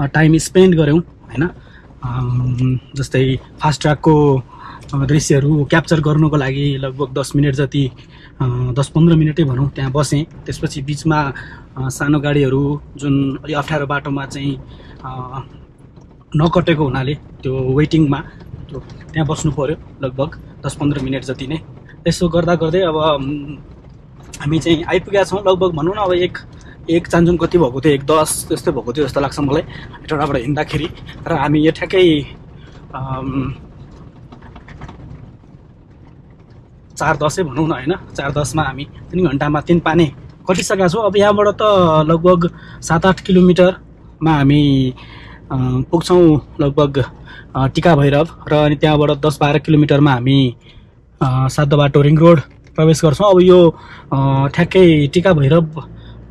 टाइम स्पेन्ड गऱ्यौँ हैन। जस्तै फास्ट ट्र्याकको दृश्यहरू क्याप्चर गर्नुको लागि लगभग 10 मिनट जति 10-15 मिनटै भनौँ त्यहाँ बसेँ। त्यसपछि बिचमा सानो गाडीहरू जुन अलि अप्ठ्यारो बाटोमा चाहिँ नकटेको हुनाले त्यो वेटिङमा त्यहाँ बस्नु पर्यो लगभग 10-15 मिनट जति नै। यसो गर्दा गर्दै अब हामी चाहिँ आइपुगेका छौँ। लगभग भनौँ न अब एक चान्जुङ कति भएको थियो, 1:10 त्यस्तै भएको थियो जस्तो लाग्छ मलाई हेटौडाबाट हिँड्दाखेरि। र हामी यो ठ्याक्कै 4:10 भनौँ न होइन, 4:10मा हामी 3 घन्टामा तिनपाने कटिसकेका छौँ। अब यहाँबाट त लगभग 7-8 किलोमिटरमा हामी पुग्छौँ लगभग टिकाभैरव र अनि त्यहाँबाट 10-12 किलोमिटरमा हामी सातोबाटो रिङ रोड प्रवेश गर्छौँ। अब यो ठ्याक्कै टिकाभैरव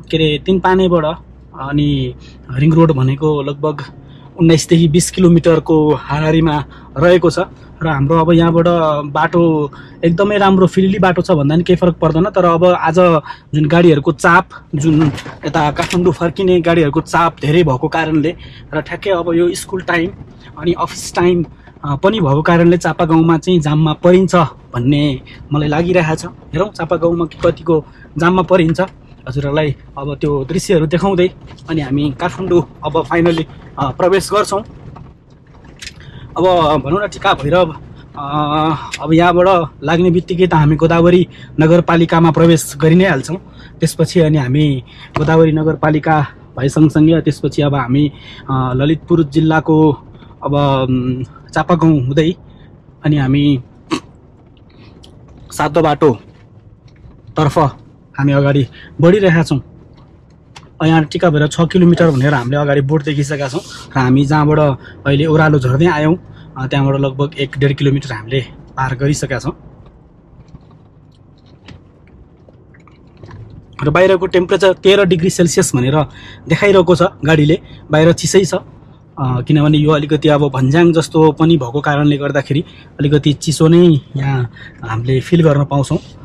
के अरे तिनपानेबाट अनि रिङ रोड भनेको लगभग 19-20 किलोमिटरको हाराहारीमा रहेको छ। र हाम्रो अब यहाँबाट बाटो एकदमै राम्रो फ्रिली बाटो छ भन्दा पनि केही फरक पर्दैन। तर अब आज जुन गाडीहरूको चाप, जुन यता काठमाडौँ फर्किने गाडीहरूको चाप धेरै भएको कारणले र ठ्याक्कै अब यो स्कुल टाइम अनि अफिस टाइम पनि भएको कारणले चापा गाउँमा चाहिँ जाममा परिन्छ भन्ने मलाई लागिरहेछ। हेरौँ चापा गाउँमा कतिको जाममा परिन्छ। हजुरहरूलाई अब त्यो दृश्यहरू देखाउँदै अनि हामी काठमाडौँ अब फाइनली प्रवेश गर्छौँ। अब भनौँ न टिकाभैरव अब यहाँबाट लाग्ने बित्तिकै त हामी गोदावरी नगरपालिकामा प्रवेश गरि नै हाल्छौँ। त्यसपछि अनि हामी गोदावरी नगरपालिका भए सँगसँगै त्यसपछि अब हामी ललितपुर जिल्लाको अब चापा गाउँ हुँदै अनि हामी सातोबाटोतर्फ हामी अगाडि बढिरहेका छौँ। यहाँ टिकाभैरव 6 किलोमिटर भनेर हामीले अगाडि बोर्ड देखिसकेका छौँ। र हामी जहाँबाट अहिले ओह्रालो झर्दै आयौँ त्यहाँबाट लगभग 1-1.5 किलोमिटर हामीले पार गरिसकेका छौँ। र बाहिरको टेम्परेचर 13 डिग्री सेल्सियस भनेर देखाइरहेको छ गाडीले। बाहिर चिसै छ किनभने यो अलिकति अब भन्ज्याङ जस्तो पनि भएको कारणले गर्दाखेरि अलिकति चिसो नै यहाँ हामीले फिल गर्न पाउँछौँ।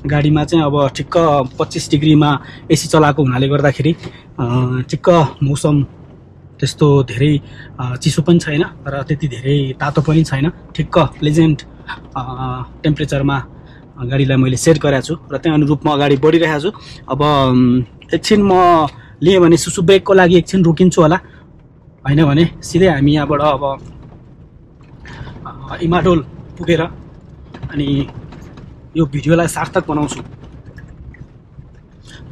गाडीमा चाहिँ अब ठिक्क 25 डिग्रीमा एसी चलाएको हुनाले गर्दाखेरि ठिक्क मौसम त्यस्तो धेरै चिसो पनि छैन र त्यति धेरै तातो पनि छैन। ठिक्क प्लेजेन्ट टेम्परेचरमा गाडीलाई मैले सेट गरेको छु र त्यही अनुरूप म अगाडि बढिरहेको छु। अब एकछिन म लिएँ भने सुसु ब्रेकको लागि एकछिन रोकिन्छु होला, होइन भने सिधै हामी यहाँबाट अब इमाडोल पुगेर अनि यो भिडियोलाई सार्थक बनाउँछु।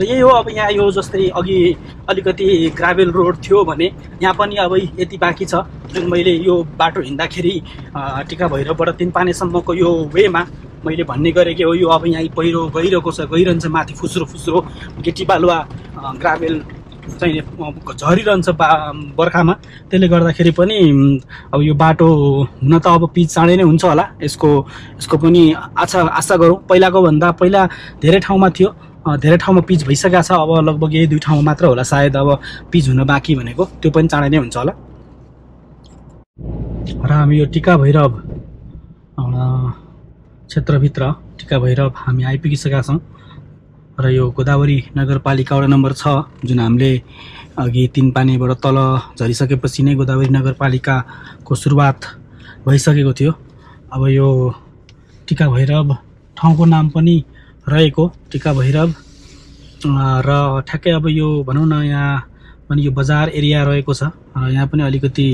र यही हो अब यहाँ यो जस्तै अघि अलिकति ग्राभेल रोड थियो भने यहाँ पनि अब यति बाँकी छ जुन मैले यो बाटो हिँड्दाखेरि टिकाभैरवबाट तिनपानेसम्मको यो वेमा मैले भन्ने गरे के हो यो। अब यहाँ पहिरो गइरहेको छ, गइरहन्छ माथि फुस्रो फुस्रो गेटी बालुवा ग्राभेल चाहिँ झरिरहन्छ बर्खामा। त्यसले गर्दाखेरि पनि अब यो बाटो हुन त अब पिच चाँडै नै हुन्छ होला, यसको यसको पनि आशा गरौँ। पहिलाको भन्दा पहिला धेरै ठाउँमा थियो, धेरै ठाउँमा पिच भइसकेको छ, अब लगभग यही दुई ठाउँमा मात्र होला सायद अब पिच हुन बाँकी भनेको, त्यो पनि चाँडै नै हुन्छ होला। र हामी यो टिकाभैरव क्षेत्रभित्र टिकाभैरव हामी आइपुगिसकेका छौँ र यो गोदावरी नगरपालिका वडा नम्बर 6 जुन हामीले अघि तीन पानीबाट तल झरिसकेपछि नै गोदावरी नगरपालिकाको सुरुवात भइसकेको थियो। अब यो टिकाभैरव ठाउँको नाम पनि रहेको टिकाभैरव र ठ्याक्कै अब यो भनौँ न यहाँ पनि यो बजार एरिया रहेको छ र यहाँ पनि अलिकति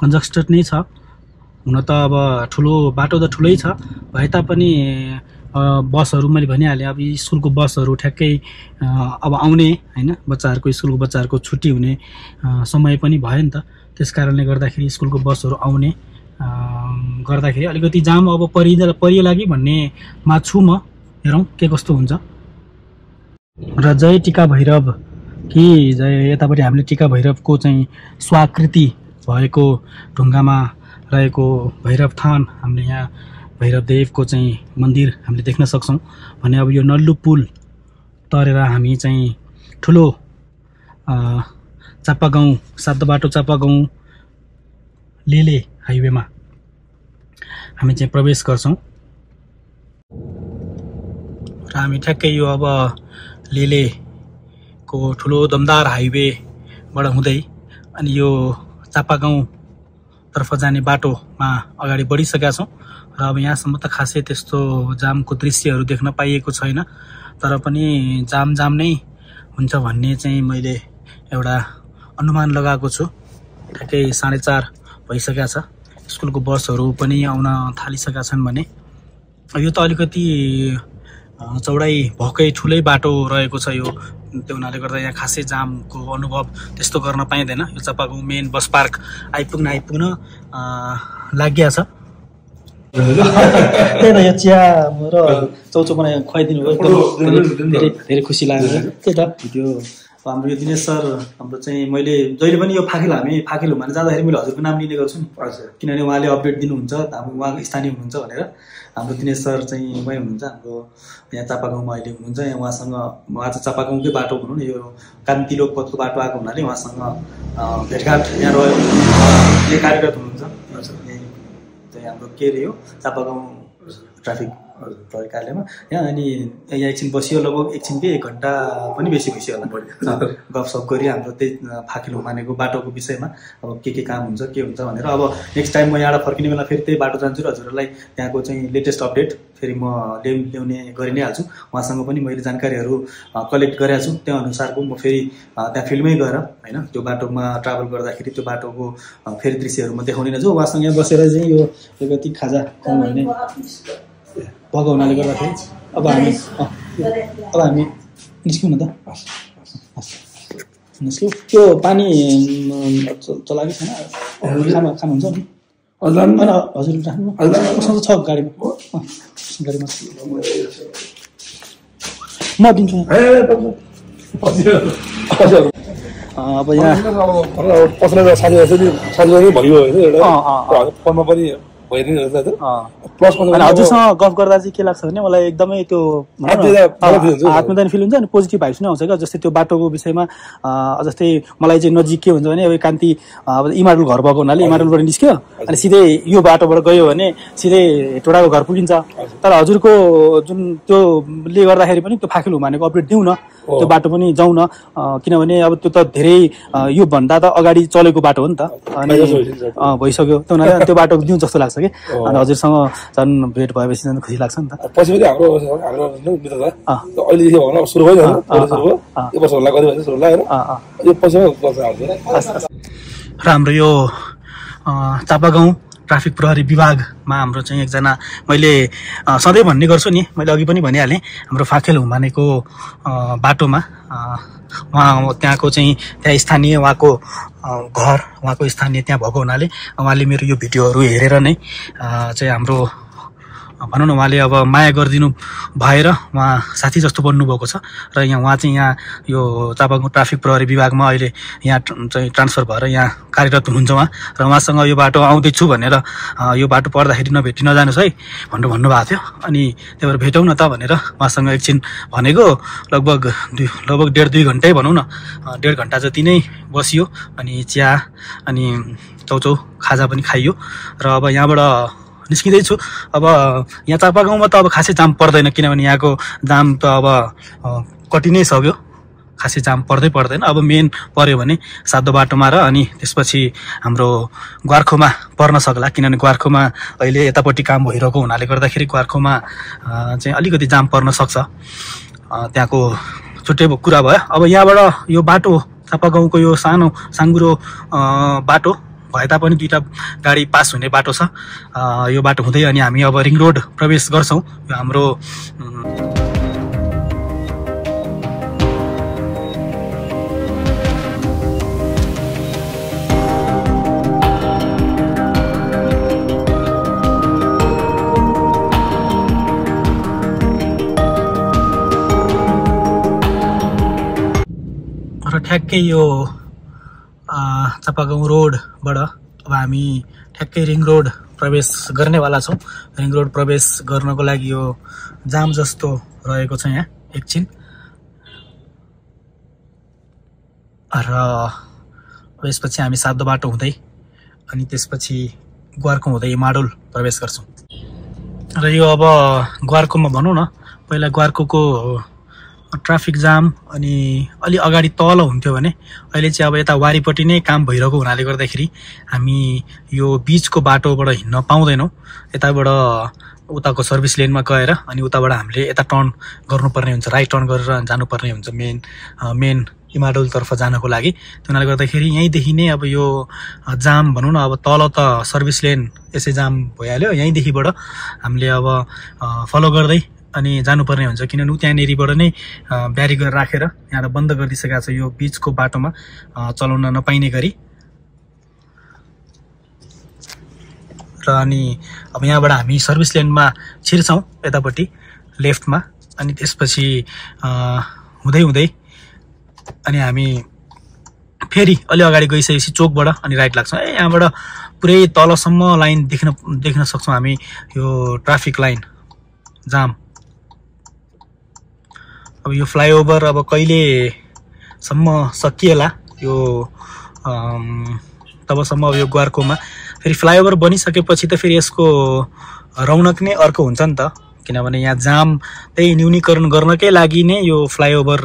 कन्जस्टेड नै छ। हुन त अब ठुलो बाटो त ठुलै छ भए तापनि बसहरू मैले भनिहालेँ, अब स्कुलको बसहरू ठ्याक्कै अब आउने हैन, बच्चाहरूको स्कुलको बच्चाहरूको छुट्टी हुने समय पनि भयो नि त, त्यस कारणले गर्दाखेरि स्कुलको बसहरू आउने गर्दाखेरि अलिकति जाम अब परियो लागि भन्नेमा छु म। हेरौँ के कस्तो हुन्छ। र जय टिकाभैरव कि जय। यतापट्टि हामीले टिकाभैरवको चाहिँ स्वाकृति भएको ढुङ्गामा रहेको भैरव थान हामीले यहाँ भैरवदेवको चाहिँ मन्दिर हामीले देख्न सक्छौँ भने। अब यो नल्लु पुल तरेर हामी चाहिँ ठुलो चापा गाउँ सातबाटो चापा गाउँ लेले हाइवेमा हामी चाहिँ प्रवेश गर्छौँ। र हामी ठ्याक्कै यो अब लेलेको ठुलो दमदार हाइवेबाट हुँदै अनि यो चापा गाउँतर्फ जाने बाटोमा अगाडि बढिसकेका छौँ। र अब यहाँसम्म त खासै त्यस्तो जामको दृश्यहरू देख्न पाइएको छैन, तर पनि जाम नै हुन्छ भन्ने चाहिँ मैले एउटा अनुमान लगाएको छु। ठ्याक्कै 4:30 भइसकेको छ, स्कुलको बसहरू पनि आउन थालिसकेका छन् भने। यो त अलिकति चौडाइ भएकै ठुलै बाटो रहेको छ यो, त्यो हुनाले गर्दा यहाँ खासै जामको अनुभव त्यस्तो गर्न पाइँदैन। यो चापागाउँ मेन बस पार्क आइपुग्न लाग्या छ। त्यही त यो चिया र चौचो बनाएर खुवाइदिनु भयो, धेरै खुसी लाग्यो। त्यही त त्यो हाम्रो यो दिनेश सर हाम्रो चाहिँ मैले जहिले पनि यो फाखेल हामी फाखेल हुन जाँदाखेरि मैले हजुरको नाम लिने गर्छु नि, किनभने उहाँले अपडेट दिनुहुन्छ, हाम्रो उहाँ स्थानीय हुनुहुन्छ भनेर। हाम्रो दिनेश सर चाहिँ उहाँ हुनुहुन्छ, हाम्रो यहाँ चापा गाउँमा अहिले हुनुहुन्छ। यहाँ उहाँसँग उहाँ चाहिँ चापा गाउँकै बाटो भनौँ न, यो कान्ति लोकपथको बाटो आएको हुनाले उहाँसँग भेटघाट यहाँ रह्यो, यहाँ कार्यरत हुनुहुन्छ। त्यही हाम्रो के अरे यो चापा गाउँ ट्राफिक कार्यालयमा यहाँ, अनि यहाँ एकछिन बसियो, लगभग एकछिनकै 1 घन्टा पनि बेसी भइसक्यो होला गफसफ गरी हाम्रो त्यही फाकिलो मानेको बाटोको विषयमा। अब के काम हुन्छ के हुन्छ भनेर अब नेक्स्ट टाइम म यहाँबाट फर्किने बेला फेरि त्यही बाटो जान्छु र हजुरहरूलाई त्यहाँको चाहिँ लेटेस्ट अपडेट फेरि म ल्याउने गरि नै हाल्छु। उहाँसँग पनि मैले जानकारीहरू कलेक्ट गरेको छु, त्यो अनुसारको म फेरि त्यहाँ फिल्डमै गएर होइन त्यो बाटोमा ट्राभल गर्दाखेरि त्यो बाटोको फेरि दृश्यहरू म देखाउने नै छु। उहाँसँग यहाँ बसेर चाहिँ यो कति खाजा खाउँ भन्ने भएको हुनाले गर्दाखेरि अब हामी निस्क्यौँ न त। निस्क्यौँ। त्यो पानी चलाएकै छैन, खाना हुन्छ नि हजुर, राख्नु छ गाडीमा म दिन्छु। अब यहाँ हजुरसँग गफ गर्दा चाहिँ के लाग्छ भने मलाई एकदमै त्यो आत्मदान फिल हुन्छ अनि पोजिटिभ भाइब्स नै आउँछ क्या। जस्तै त्यो बाटोको विषयमा जस्तै मलाई चाहिँ नजिक के हुन्छ भने अब कान्ति अब इमारुल घर भएको हुनाले इमारुलबाट निस्क्यो अनि सिधै यो बाटोबाट गयो भने सिधै हेटौडाको घर पुगिन्छ। तर हजुरको जुन त्योले गर्दाखेरि पनि त्यो फाखेल हुमानेको अपडेट दिउँ न, त्यो बाटो पनि जाउँ न, किनभने अब त्यो त धेरै यो भन्दा त अगाडि चलेको बाटो हो नि त, अनि भइसक्यो त्यो हुनाले त्यो बाटो दिउँ जस्तो लाग्छ कि। अनि हजुरसँग झन् भेट भएपछि झन् खुसी लाग्छ नि त। पछि पनि र हाम्रो यो चापा गाउँ ट्राफिक प्रहरी विभागमा हाम्रो चाहिँ एकजना मैले सधैँ भन्ने गर्छु नि, मैले अघि पनि भनिहालेँ हाम्रो फाखेल हुमानेको बाटोमा उहाँ त्यहाँको चाहिँ त्यहाँ स्थानीय उहाँको घर उहाँको स्थानीय त्यहाँ भएको हुनाले उहाँले मेरो यो भिडियोहरू हेरेर नै चाहिँ हाम्रो भनौं न उहाँले अब माया गरिदिनु भएर उहाँ साथी जस्तो बन्नु भएको छ र यहाँ उहाँ चाहिँ यहाँ यो चापाको ट्राफिक प्रहरी विभागमा अहिले यहाँ चाहिँ ट्रान्सफर भएर यहाँ कार्यरत हुनुहुन्छ उहाँ र उहाँसँग यो बाटो आउँदैछु भनेर यो बाटो पर्दाखेरि नभेटी नजानुस् है भनेर भन्नुभएको थियो। अनि त्यही भएर भेटौँ न त भनेर उहाँसँग एकछिन भनेको लगभग डेढ दुई घन्टै भनौँ न डेढ घन्टा जति नै बसियो अनि चिया अनि चौचौ खाजा पनि खाइयो र अब यहाँबाट निस्किँदै छु। अब यहाँ चापा गाउँमा त अब खासै जाम पर्दैन किनभने यहाँको जाम त अब कटि नै सक्यो, खासै जाम पर्दैन। अब मेन पर्यो भने सातोबाटोमा र अनि त्यसपछि हाम्रो ग्वारखोमा पर्न सक्ला किनभने ग्वारखोमा अहिले यतापट्टि काम भइरहेको हुनाले गर्दाखेरि ग्वारखोमा चाहिँ अलिकति जाम पर्न सक्छ, त्यहाँको छुट्टै कुरा भयो। अब यहाँबाट यो बाटो चापा गाउँको यो सानो साङ्गुरो बाटो भए तापनि दुईवटा गाडी पास हुने बाटो छ, यो बाटो हुँदै अनि हामी अब रिङ रोड प्रवेश गर्छौँ। यो हाम्रो ठ्याक्कै यो चापा गाउँ रोडबाट अब हामी ठ्याक्कै रिङ रोड प्रवेश गर्नेवाला छौँ। रिङ रोड प्रवेश गर्नको लागि यो जाम जस्तो रहेको छ यहाँ एकछिन, र यसपछि हामी सातोबाटो हुँदै अनि त्यसपछि ग्वारको हुँदै माडोल प्रवेश गर्छौँ। र यो अब ग्वारकोमा भनौँ न पहिला ग्वारकोको ट्राफिक जाम अनि अलि अगाडि तल हुन्थ्यो भने अहिले चाहिँ अब यता वारीपट्टि नै काम भइरहेको हुनाले गर्दाखेरि हामी यो बिचको बाटोबाट हिँड्न पाउँदैनौँ। यताबाट उताको सर्भिस लेनमा गएर अनि उताबाट हामीले यता टर्न गर्नुपर्ने हुन्छ, राइट टर्न गरेर जानुपर्ने हुन्छ मेन हिमाडोलतर्फ जानको लागि। त्यो हुनाले गर्दाखेरि यहीँदेखि नै अब यो जाम भनौँ न अब तल त सर्भिस लेन यसै जाम भइहाल्यो, यहीँदेखिबाट हामीले अब फलो गर्दै अनि जानुपर्ने हुन्छ किनभने त्यहाँनिरबाट नै ब्यारियर राखेर यहाँ बन्द गरिदिसकेको छ यो बिचको बाटोमा चलाउन नपाइने गरी। र अनि अब यहाँबाट हामी सर्भिस लेनमा छिर्छौँ यतापट्टि लेफ्टमा अनि त्यसपछि हुँदै हुँदै अनि हामी फेरि अलि अगाडि गइसकेपछि चोकबाट अनि राइट लाग्छौँ। ए यहाँबाट पुरै तलसम्म लाइन देख्न सक्छौँ हामी, यो ट्राफिक लाइन जाम। अब यो फ्लाइओभर अब कहिलेसम्म सकिएला, यो तबसम्म अब यो ग्वारकोमा फेरि फ्लाइओभर बनिसकेपछि त फेरि यसको रौनक नै अर्को हुन्छ नि त किनभने यहाँ जाम त्यही न्यूनीकरण गर्नकै लागि नै यो फ्लाइओभर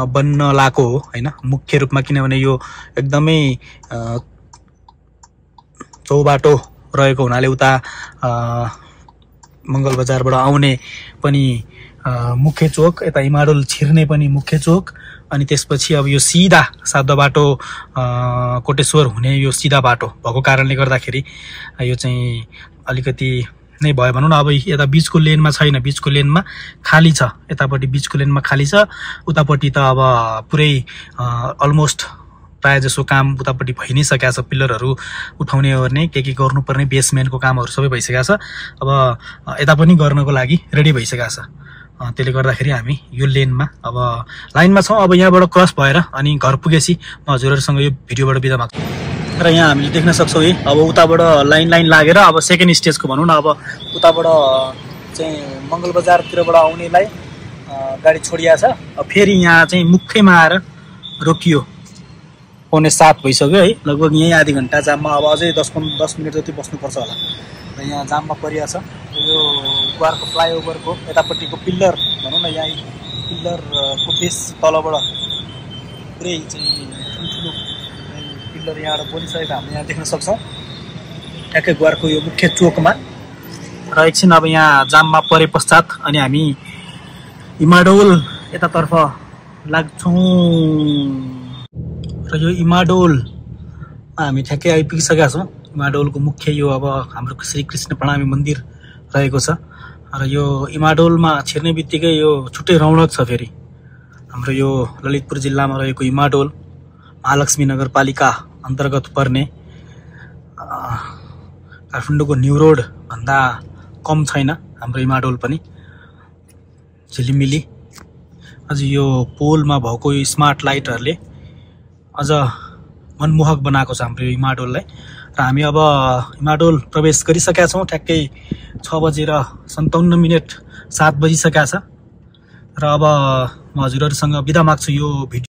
बन्न लाएको हो होइन मुख्य रूपमा, किनभने यो एकदमै चौबाटो रहेको हुनाले उता मङ्गल बजारबाट आउने पनि मुख्य चोक, यता हिमाडोल छिर्ने पनि मुख्य चोक अनि त्यसपछि अब यो सिधा सातोबाटो कोटेश्वर हुने यो सिधा बाटो भएको कारणले गर्दाखेरि यो चाहिँ अलिकति नै भयो भनौँ न। अब यता बिचको लेनमा छैन, बिचको लेनमा खाली छ, यतापट्टि बिचको लेनमा खाली छ, उतापट्टि त अब पुरै अलमोस्ट प्रायः जसो काम उतापट्टि भइ नै सकेको छ, पिलरहरू उठाउने ओर्ने के गर्नुपर्ने बेसमेन्टको कामहरू सबै भइसकेको छ। अब यता पनि गर्नको लागि रेडी भइसकेको छ, त्यसले गर्दाखेरि हामी यो लेनमा अब लाइनमा छौँ। अब यहाँबाट क्रस भएर अनि घर पुगेपछि म हजुरहरूसँग यो भिडियोबाट बिदा माग्छु। र यहाँ हामीले देख्न सक्छौँ है अब उताबाट लाइन लागेर अब सेकेन्ड स्टेजको भनौँ न अब उताबाट चाहिँ मङ्गल बजारतिरबाट आउनेलाई गाडी छोडिया छ, अब फेरि यहाँ चाहिँ मुख्यमा आएर रोकियो। 6:45 भइसक्यो है, लगभग यहीँ आधी घन्टा जाममा अब अझै 10 मिनट जति बस्नुपर्छ होला। र यहाँ जाममा परिया छ यो ग्वारको फ्लाइओभरको यतापट्टिको पिल्लर भनौँ न यहाँ पिल्लरको फेस तलबाट पुरै चाहिँ ठुल्ठुलो पिल्लर यहाँबाट बनिसकेको हामी यहाँ देख्न सक्छौँ ठ्याक्कै ग्वारको यो मुख्य चोकमा। र एकछिन अब यहाँ जाममा परे पश्चात अनि हामी हिमाडोल यतातर्फ लाग्छौँ। र यो हिमाडोल हामी ठ्याक्कै आइपुगिसकेका छौँ। हिमाडोलको मुख्य यो अब हाम्रो श्री कृष्ण प्रणामी मन्दिर रहेको छ र यो हिमाडोलमा छिर्ने बित्तिकै यो छुट्टै रौनक छ। फेरि हाम्रो यो ललितपुर जिल्लामा रहेको हिमाडोल महालक्ष्मी नगरपालिका अन्तर्गत पर्ने काठमाडौँको न्यू रोडभन्दा कम छैन, हाम्रो इमाडोल पनि झिलिमिली। अझ यो पोलमा भएको स्मार्ट लाइटहरुले अझ मनमोहक बनाएको छ हाम्रो इमाडोललाई। र हामी अब इमाडोल प्रवेश गरिसकेका छौं, ठ्याक्कै 6:57 सात बजिसकेका छ। र अब म हजुरहरुसँग बिदा माग्छु। यो भिडियो